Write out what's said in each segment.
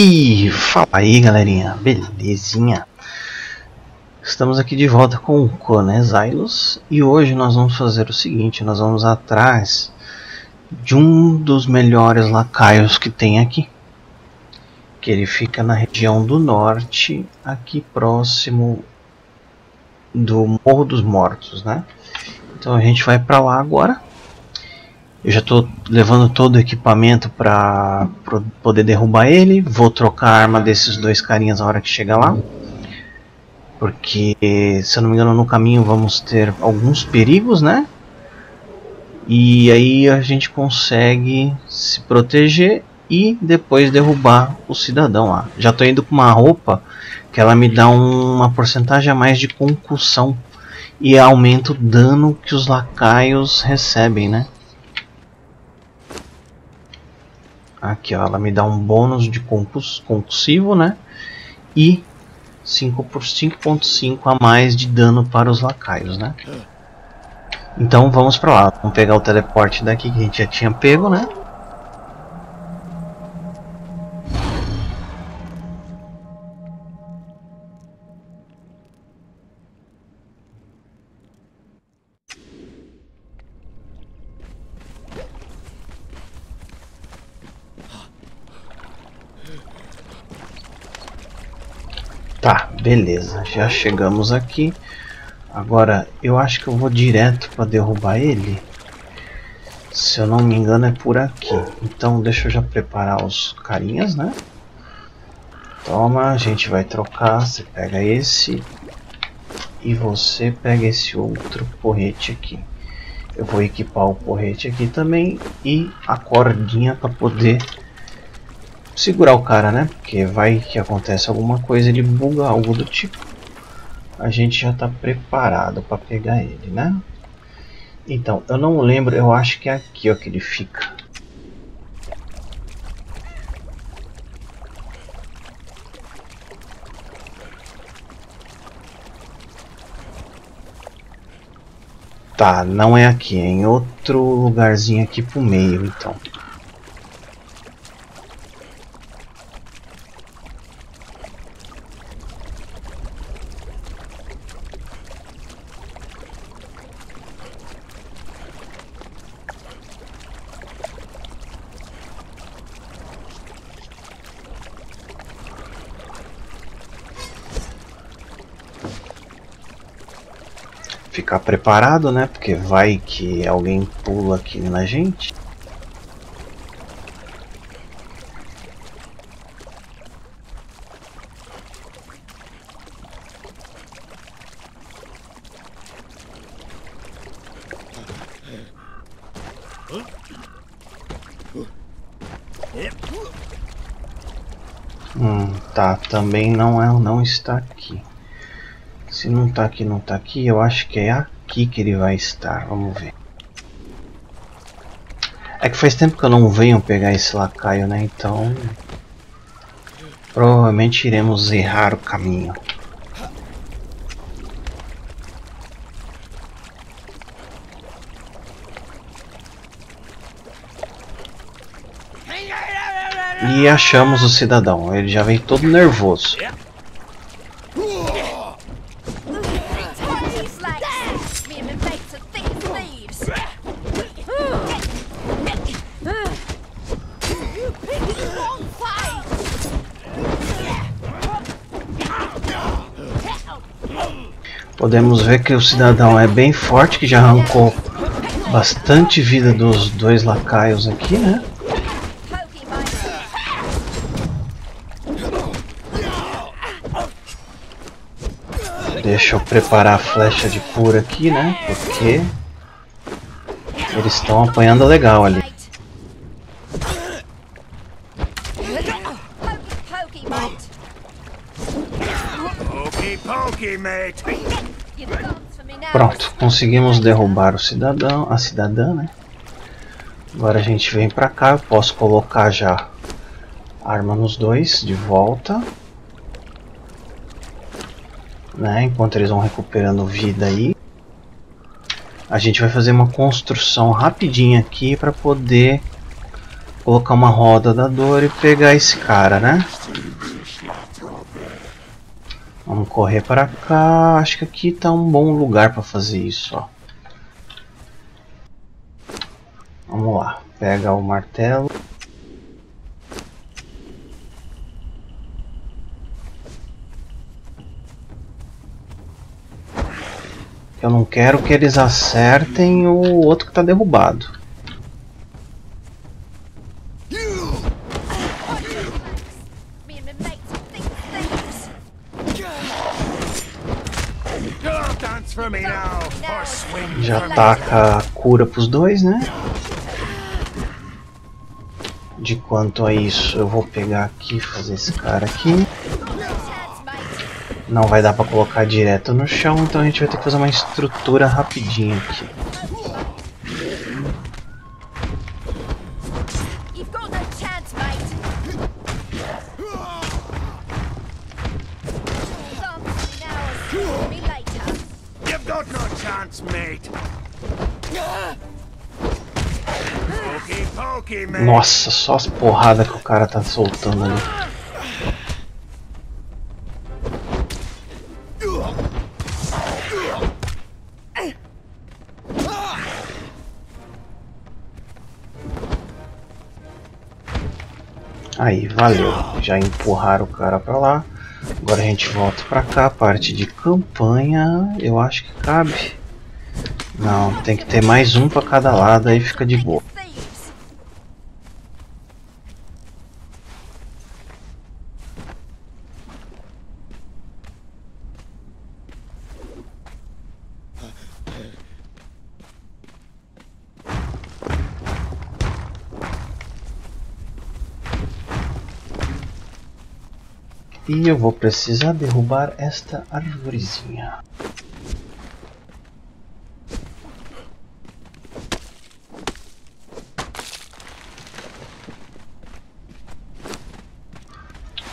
E fala aí galerinha, belezinha? Estamos aqui de volta com o Conan Exiles e hoje nós vamos fazer o seguinte, nós vamos atrás de um dos melhores lacaios que tem aqui, que ele fica na região do norte, aqui próximo do Morro dos Mortos, né? Então a gente vai para lá agora. Eu já estou levando todo o equipamento para poder derrubar ele. Vou trocar a arma desses dois carinhas na hora que chegar lá, porque se eu não me engano no caminho vamos ter alguns perigos, né? E aí a gente consegue se proteger e depois derrubar o cidadão lá. Já estou indo com uma roupa que ela me dá uma porcentagem a mais de concussão e aumenta o dano que os lacaios recebem, né? Aqui ó, ela me dá um bônus de concussivo, né? E 5.5 a mais de dano para os lacaios, né? Então vamos para lá. Vamos pegar o teleporte daqui que a gente já tinha pego, né? Tá, beleza, já chegamos aqui. Agora eu acho que eu vou direto para derrubar ele. Se eu não me engano é por aqui. Então deixa eu já preparar os carinhas, né? Toma, a gente vai trocar. Você pega esse e você pega esse outro porrete aqui. Eu vou equipar o porrete aqui também e a cordinha para poder segurar o cara, né? Porque vai que acontece alguma coisa, ele buga, algo do tipo. A gente já está preparado para pegar ele, né? Então, eu não lembro, eu acho que é aqui ó, que ele fica. Tá, não é aqui, é em outro lugarzinho aqui pro meio, então. Ficar preparado, né? Porque vai que alguém pula aqui na gente. Tá, também não está aqui. Se não tá aqui, não tá aqui, eu acho que é aqui que ele vai estar, vamos ver. É que faz tempo que eu não venho pegar esse lacaio, né, então... provavelmente iremos errar o caminho. E achamos o cidadão, ele já vem todo nervoso. Podemos ver que o cidadão é bem forte, que já arrancou bastante vida dos dois lacaios aqui, né? Deixa eu preparar a flecha de cura aqui, né? Porque eles estão apanhando legal ali. Pronto, conseguimos derrubar o cidadão, a cidadã, né? Agora a gente vem pra cá, eu posso colocar já a arma nos dois de volta, né? Enquanto eles vão recuperando vida aí, a gente vai fazer uma construção rapidinha aqui pra poder colocar uma roda da dor e pegar esse cara, né? Vamos correr para cá. Acho que aqui tá um bom lugar para fazer isso, ó. Vamos lá. Pega o martelo. Eu não quero que eles acertem o outro que está derrubado. Já ataca a cura para os dois, né? De quanto a isso, eu vou pegar aqui, fazer esse cara aqui. Não vai dar pra colocar direto no chão, então a gente vai ter que fazer uma estrutura rapidinho aqui. Nossa, só as porradas que o cara tá soltando ali. Aí, valeu. Já empurraram o cara pra lá. Agora a gente volta pra cá. A parte de campanha, eu acho que cabe. Não, tem que ter mais um pra cada lado, aí fica de boa. E eu vou precisar derrubar esta arvorezinha.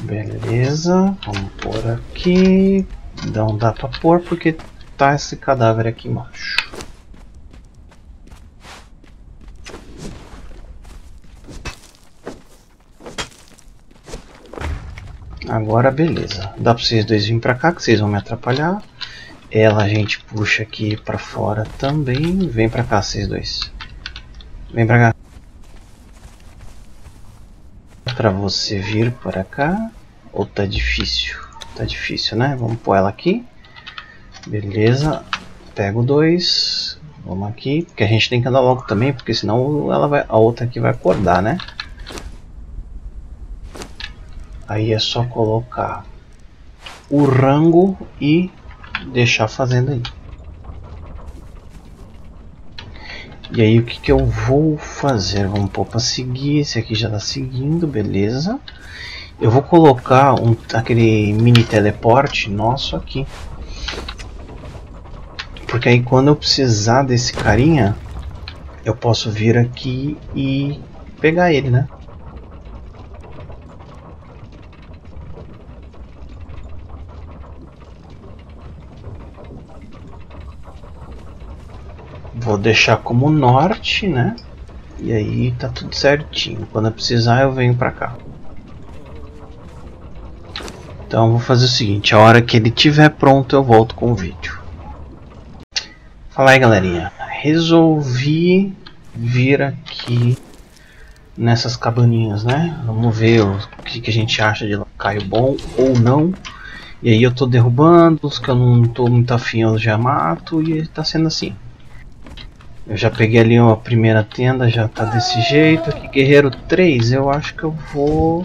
Beleza, vamos por aqui. Não dá pra pôr porque tá esse cadáver aqui embaixo. Agora beleza, dá pra vocês dois virem pra cá que vocês vão me atrapalhar. Ela a gente puxa aqui pra fora também. Vem pra cá vocês dois. Vem pra cá. Pra você vir pra cá. Ou tá difícil? Tá difícil, né? Vamos pôr ela aqui. Beleza. Pego dois. Vamos aqui. Porque a gente tem que andar logo também, porque senão ela vai, a outra aqui vai acordar, né? Aí é só colocar o rango e deixar fazendo aí. E aí o que que eu vou fazer? Vamos pôr para seguir, esse aqui já está seguindo, beleza. Eu vou colocar aquele mini teleporte nosso aqui. Porque aí quando eu precisar desse carinha, eu posso vir aqui e pegar ele, né? Vou deixar como norte, né? E aí tá tudo certinho. Quando eu precisar eu venho pra cá. Então vou fazer o seguinte, a hora que ele estiver pronto eu volto com o vídeo. Fala aí galerinha, resolvi vir aqui nessas cabaninhas, né? Vamos ver o que a gente acha de lacaio bom ou não. E aí eu tô derrubando, os que eu não tô muito afim eu já mato e tá sendo assim. Eu já peguei ali a primeira tenda, já tá desse jeito. Aqui, guerreiro 3, eu acho que eu vou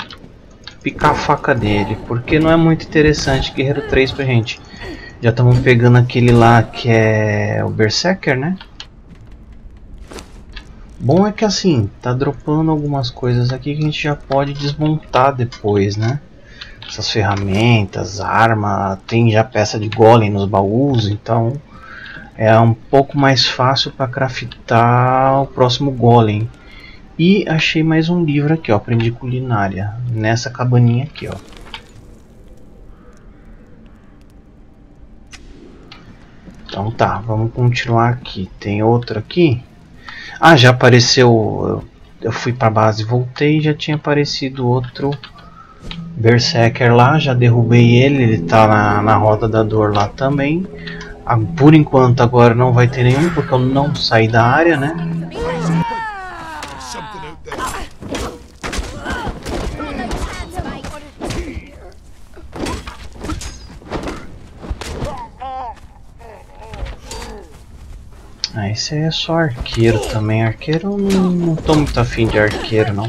picar a faca dele, porque não é muito interessante guerreiro 3 pra gente. Já estamos pegando aquele lá que é o Berserker, né? Bom é que assim, tá dropando algumas coisas aqui que a gente já pode desmontar depois, né? Essas ferramentas, arma, tem já peça de golem nos baús, então... é um pouco mais fácil para craftar o próximo golem. E achei mais um livro aqui, ó, aprendi culinária, nessa cabaninha aqui, ó. Então tá, vamos continuar aqui. Tem outro aqui. Ah, já apareceu, eu fui para a base, voltei e já tinha aparecido outro Berserker lá, já derrubei ele, ele tá na roda da dor lá também. Por enquanto agora não vai ter nenhum, porque eu não saí da área, né? Ah, esse aí é só arqueiro também. Arqueiro eu não tô muito afim de arqueiro, não.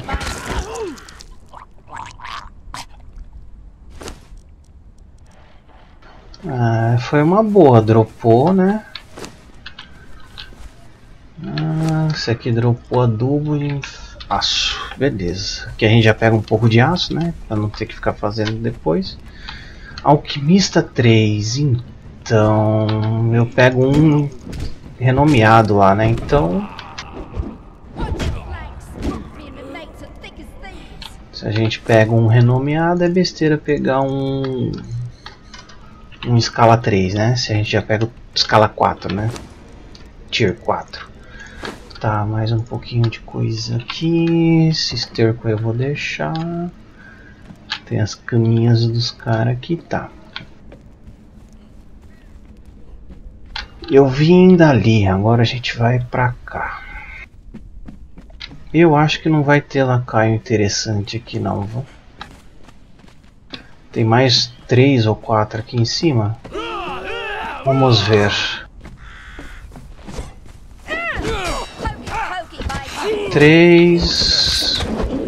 Ah, foi uma boa, dropou, né? Ah, esse aqui dropou adubo e aço, beleza. Aqui a gente já pega um pouco de aço, né? Pra não ter que ficar fazendo depois. Alquimista 3, então eu pego um renomeado lá, né? Então, se a gente pega um renomeado, é besteira pegar um escala 3, né? Se a gente já pega o escala 4, né? Tier 4. Tá, mais um pouquinho de coisa aqui. Esse esterco eu vou deixar. Tem as caminhas dos caras aqui, tá. Eu vim dali, agora a gente vai pra cá. Eu acho que não vai ter lacaio interessante aqui não, viu? Tem mais 3 ou 4 aqui em cima? Vamos ver.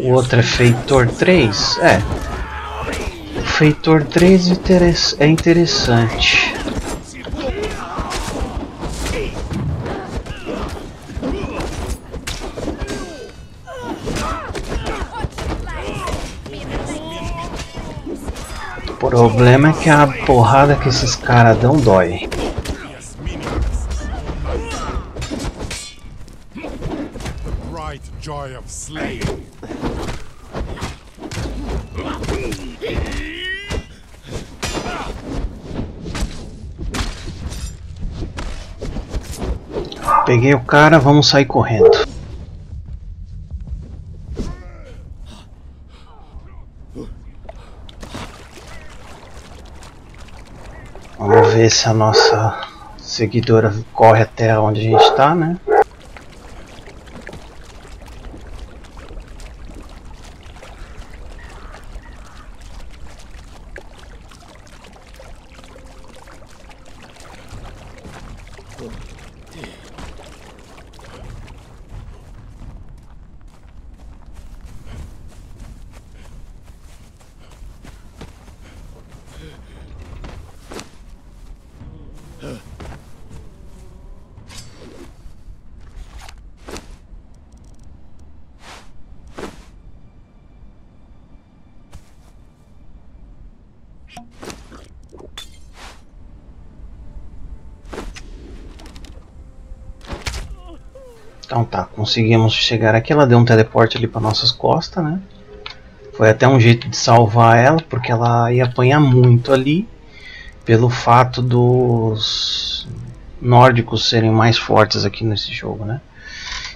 O outro é feitor 3? É. O feitor 3 é interessante. O problema é que a porrada que esses caras dão dói. Peguei o cara, vamos sair correndo. Vamos ver se a nossa seguidora corre até onde a gente está, né? Então tá, conseguimos chegar aqui, ela deu um teleporte ali para nossas costas, né? Foi até um jeito de salvar ela, porque ela ia apanhar muito ali, pelo fato dos nórdicos serem mais fortes aqui nesse jogo, né?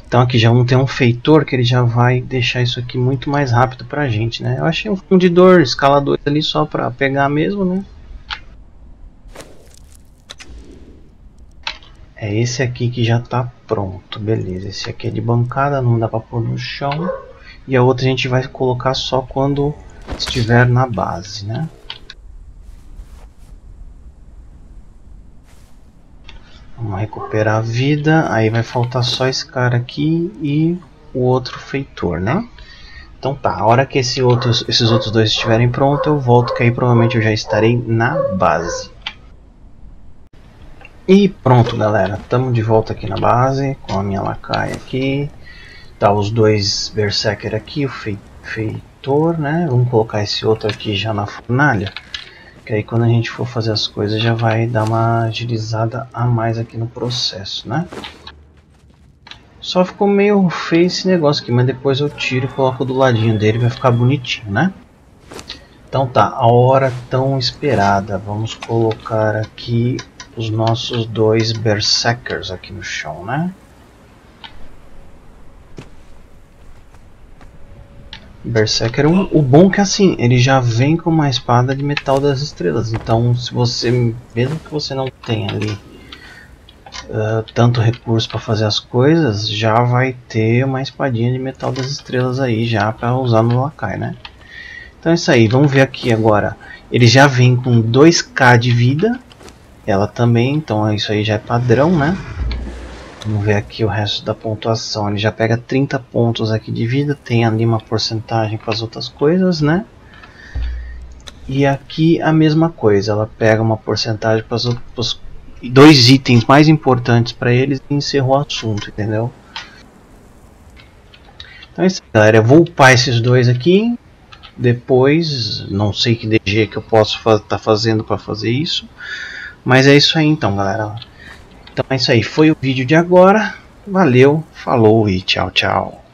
Então aqui já vamos ter um feitor que ele já vai deixar isso aqui muito mais rápido pra gente, né? Eu achei um fundidor, escalador ali só pra pegar mesmo, né? É esse aqui que já tá pronto, beleza. Esse aqui é de bancada, não dá pra pôr no chão. E a outra a gente vai colocar só quando estiver na base, né? Vamos recuperar a vida. Aí vai faltar só esse cara aqui e o outro feitor, né? Então tá, a hora que esses outros dois estiverem prontos, eu volto, que aí provavelmente eu já estarei na base. E pronto, galera, estamos de volta aqui na base com a minha lacaia aqui. Tá, os dois berserker aqui, o feitor, né? Vamos colocar esse outro aqui já na fornalha, que aí quando a gente for fazer as coisas já vai dar uma agilizada a mais aqui no processo, né? Só ficou meio feio esse negócio aqui, mas depois eu tiro e coloco do ladinho dele, vai ficar bonitinho, né? Então tá, a hora tão esperada, vamos colocar aqui os nossos dois berserkers aqui no chão, né? Berserker, o bom que assim, ele já vem com uma espada de metal das estrelas, então se você, mesmo que você não tenha ali tanto recurso para fazer as coisas, já vai ter uma espadinha de metal das estrelas aí já para usar no lacaio, né? Então é isso aí, vamos ver aqui agora, ele já vem com 2k de vida, ela também, então isso aí já é padrão, né? Vamos ver aqui o resto da pontuação, ele já pega 30 pontos aqui de vida, tem ali uma porcentagem para as outras coisas, né? E aqui a mesma coisa, ela pega uma porcentagem para os dois itens mais importantes para eles e encerrou o assunto, entendeu? Então é isso aí, galera, eu vou upar esses dois aqui, depois, não sei que DG que eu posso tá fazendo para fazer isso, mas é isso aí então, galera. Então é isso aí, foi o vídeo de agora, valeu, falou e tchau, tchau.